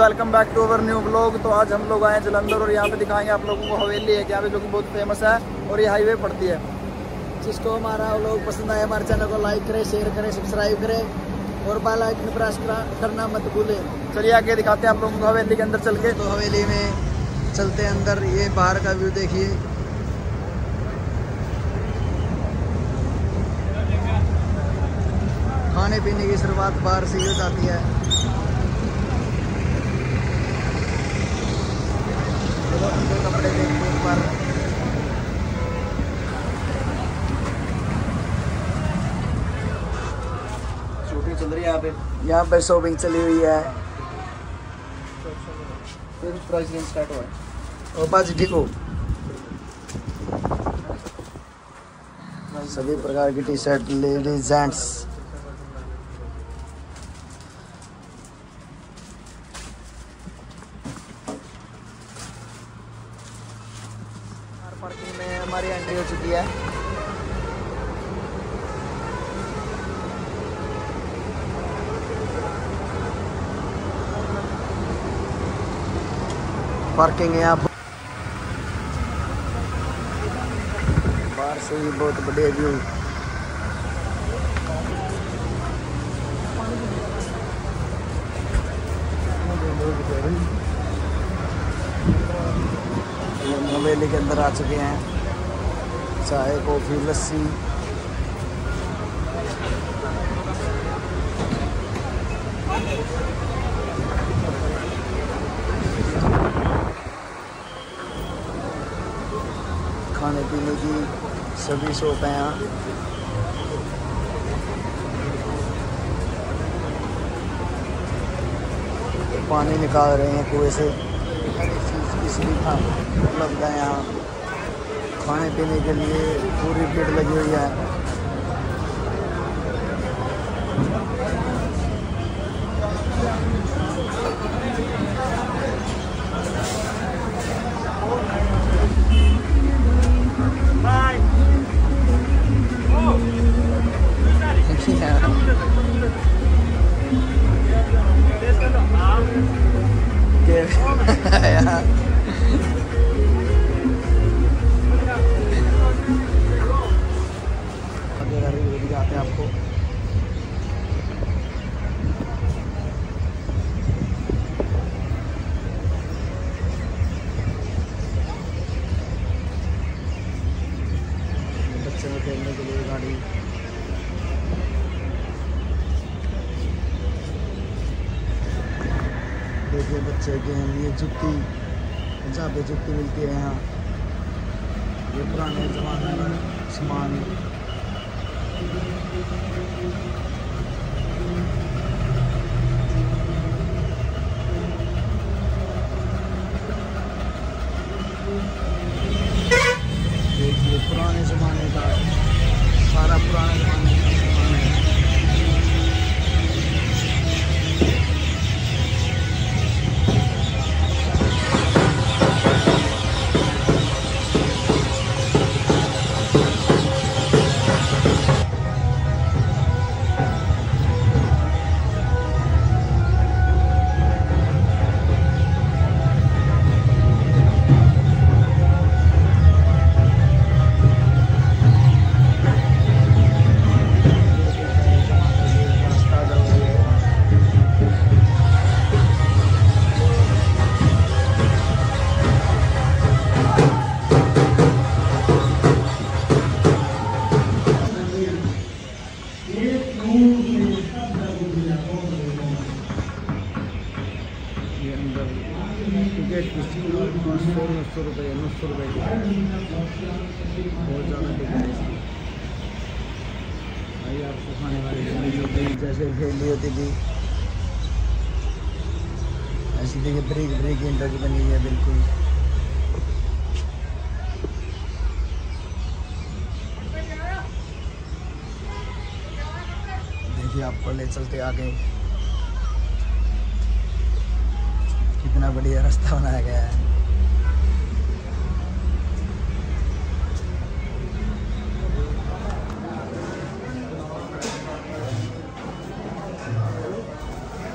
Welcome back to our new blog. तो आज हम लोग आए हैं जलंधर और यहाँ पे दिखाएंगे आप लोगों को हवेली है यहाँ पे जो कि बहुत फेमस है और ये हाईवे पड़ती है। जिसको हमारा लोग पसंद आए हमारे चैनल को लाइक करें, शेयर करें, सब्सक्राइब करें और बेल आइकन प्रेस करना मत भूलें। चलिए आगे दिखाते हैं आप लोगों को हवेली के अंदर चल के। तो हवेली में चलते हैं अंदर, ये बाहर का व्यू देखिए। खाने पीने की शुरुआत बाहर से हो जाती है। कपड़े देखते ऊपर शॉपिंग चल रही है, यहाँ पे शॉपिंग चली हुई है। फिर प्राइस रेंज स्टार्ट हुआ है। ओपा जी ठीक हो? सभी प्रकार की T shirt, ladies gents. Parking में हमारी एंट्री हो चुकी है। पार्किंग है यहाँ बाहर से ही बहुत बढ़िया व्यू। हवेली के अंदर आ चुके हैं, चाय कॉफी लस्सी। खाने पीने की सभी शॉप है यहाँ। पानी निकाल रहे हैं कुएं से, उपलब्ध है यहाँ। खाने पीने के लिए पूरी भीड़ लगी हुई है। आते हैं आपको बच्चों को खेलने के लिए गाड़ी। देखिए बच्चे गेम, ये जुत्ती पंजाबी जुत्ती मिलती है यहाँ। ये पुराने जमाने में सामान। देखिए पुराने जमाने का सारा, पुराने जमाने का सामान है। ₹900 बहुत ज़्यादा डिफरेंस। भाई आपको खाने वाली चीज़ होती है जैसे भेली होती थी, ऐसी देखिए ब्रेक ब्रेक इंटर की बनी हुई है बिल्कुल। देखिए आपको ले चलते आगे, कितना बढ़िया रास्ता बनाया गया है।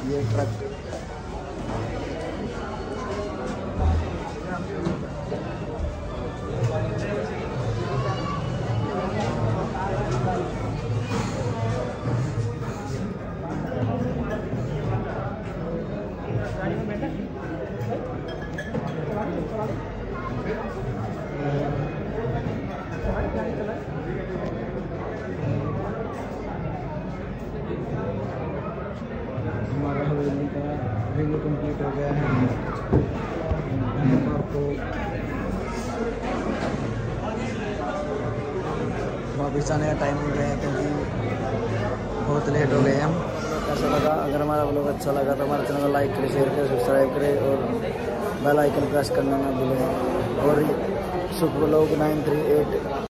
ये ट्रक गए हैं को वापस आने का टाइम हो गया है क्योंकि बहुत लेट हो गए हम। ऐसा लगा अगर हमारा व्लॉग अच्छा लगा तो हमारे चैनल को लाइक करें, शेयर करें, सब्सक्राइब करें और बेल आइकन प्रेस करना ना भूलें। और सुख व्लॉग 938